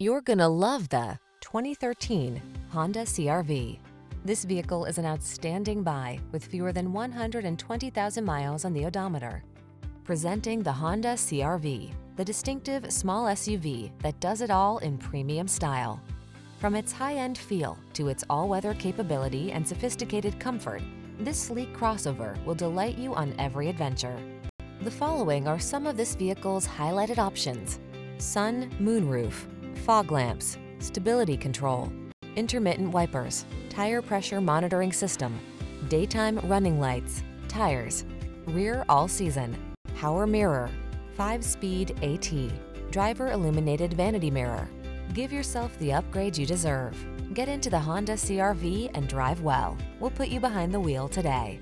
You're gonna love the 2013 Honda CR-V. This vehicle is an outstanding buy with fewer than 120,000 miles on the odometer. Presenting the Honda CR-V, the distinctive small SUV that does it all in premium style. From its high-end feel to its all-weather capability and sophisticated comfort, this sleek crossover will delight you on every adventure. The following are some of this vehicle's highlighted options: sun, moonroof, fog lamps, stability control, intermittent wipers, tire pressure monitoring system, daytime running lights, tires, rear all-season, power mirror, 5-speed AT, driver illuminated vanity mirror. Give yourself the upgrade you deserve. Get into the Honda CR-V and drive well. We'll put you behind the wheel today.